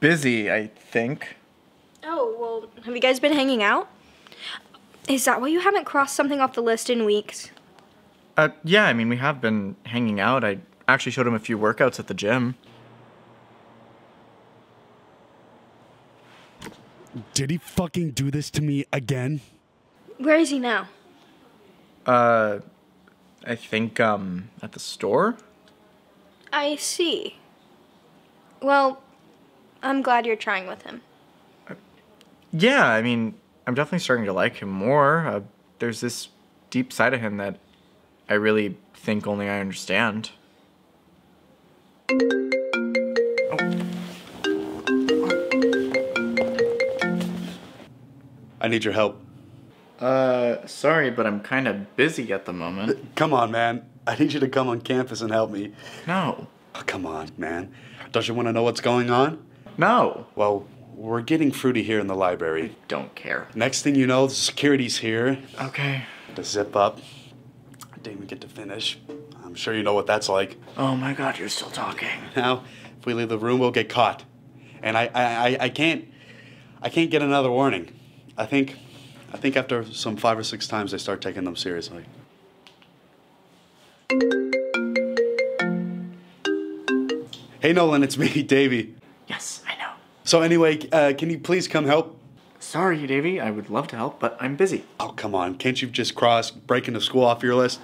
busy, I think. Oh, well, have you guys been hanging out? Is that why you haven't crossed something off the list in weeks? Yeah, I mean, we have been hanging out. I actually showed him a few workouts at the gym. Did he fucking do this to me again? Where is he now? I think, at the store. I see. Well, I'm glad you're trying with him. Yeah, I mean, I'm definitely starting to like him more. There's this deep side of him that I really think only I understand. Oh. I need your help. Sorry, but I'm kind of busy at the moment. Come on, man. I need you to come on campus and help me. No. Oh, come on, man. Don't you want to know what's going on? No. Well, we're getting fruity here in the library. I don't care. Next thing you know, the security's here. Okay. To zip up. Didn't even get to finish. I'm sure you know what that's like. Oh my God, you're still talking. Now, if we leave the room, we'll get caught. And I can't get another warning. I think after some 5 or 6 times, they start taking them seriously. Hey, Nolan, it's me, Davey. Yes, I know. So anyway, can you please come help? Sorry, Davey, I would love to help, but I'm busy. Oh, come on, can't you just cross breaking the school off your list?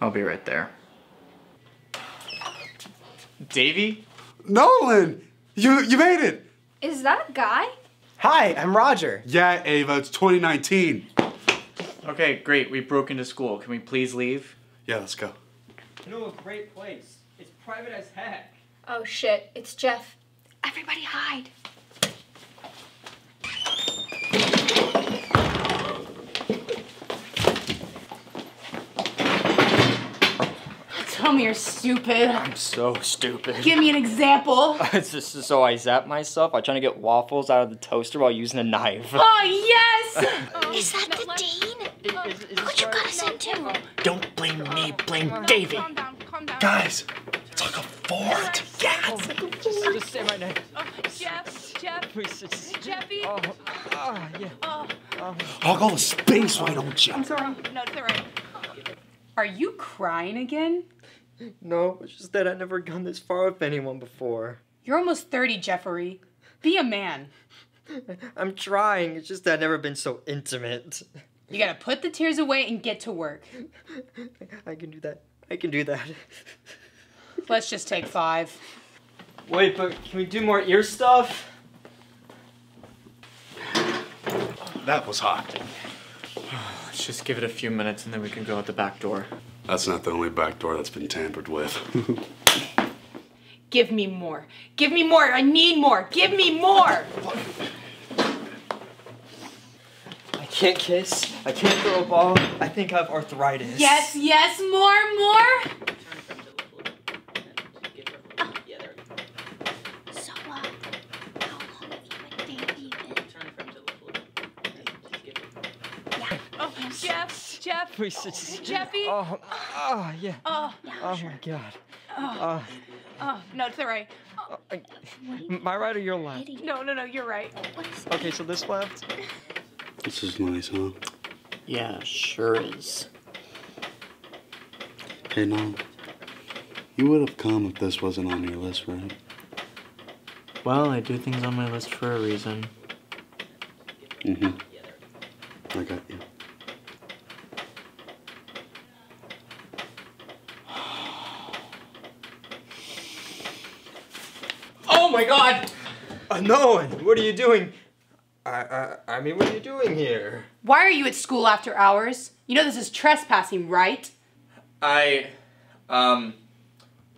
I'll be right there. Davey? Nolan! You made it! Is that a guy? Hi, I'm Roger. Yeah, Ava, it's 2019. Okay, great, we broke into school. Can we please leave? Yeah, let's go. You know, a great place. It's private as heck. Oh shit, it's Jeff. Everybody hide. Tell me you're stupid. I'm so stupid. Give me an example. It's just so I zap myself by trying to get waffles out of the toaster while using a knife. Oh, yes! Is that the dean? What you got us into? Don't blame me, blame Davey. Calm down. Guys, it's like a fort. Yeah, it's like a fort. Just stay right next. Jeff. Jeffy. Oh, yeah. I'll go to space, why don't you? I'm sorry. No, it's all right. Are you crying again? No, it's just that I've never gone this far with anyone before. You're almost 30, Jeffrey. Be a man. I'm trying, it's just that I've never been so intimate. You gotta put the tears away and get to work. I can do that. Let's just take 5. Wait, but can we do more ear stuff? That was hot. Let's just give it a few minutes and then we can go out the back door. That's not the only back door that's been tampered with. Give me more. Give me more. I need more. Give me more. I can't kiss. I can't throw a ball. I think I have arthritis. Yes, more. So how long have you been dating? Jeff. Jeffy. Oh, yeah. Oh my God. Oh, no, it's all right. My right or your left? No, you're right. Okay, so this left? This is nice, huh? Yeah, sure is. Hey, Nolan, you would have come if this wasn't on your list, right? Well, I do things on my list for a reason. I got you. Oh my God! Nolan, what are you doing? I mean, what are you doing here? Why are you at school after hours? You know this is trespassing, right? I'm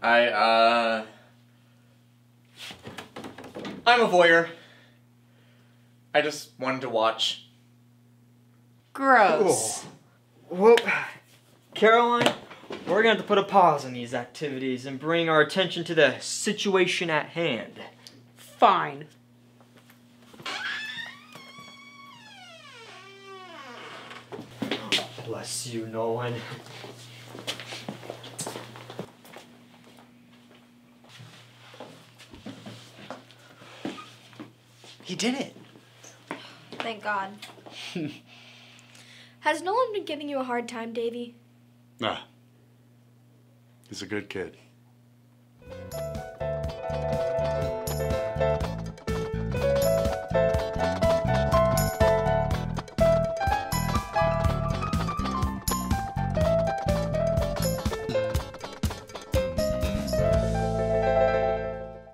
a voyeur. I just wanted to watch. Gross. Well, Caroline, we're gonna have to put a pause on these activities and bring our attention to the situation at hand. Fine. Bless you, Nolan. He did it. Thank God. Has Nolan been giving you a hard time, Davey? Nah. He's a good kid.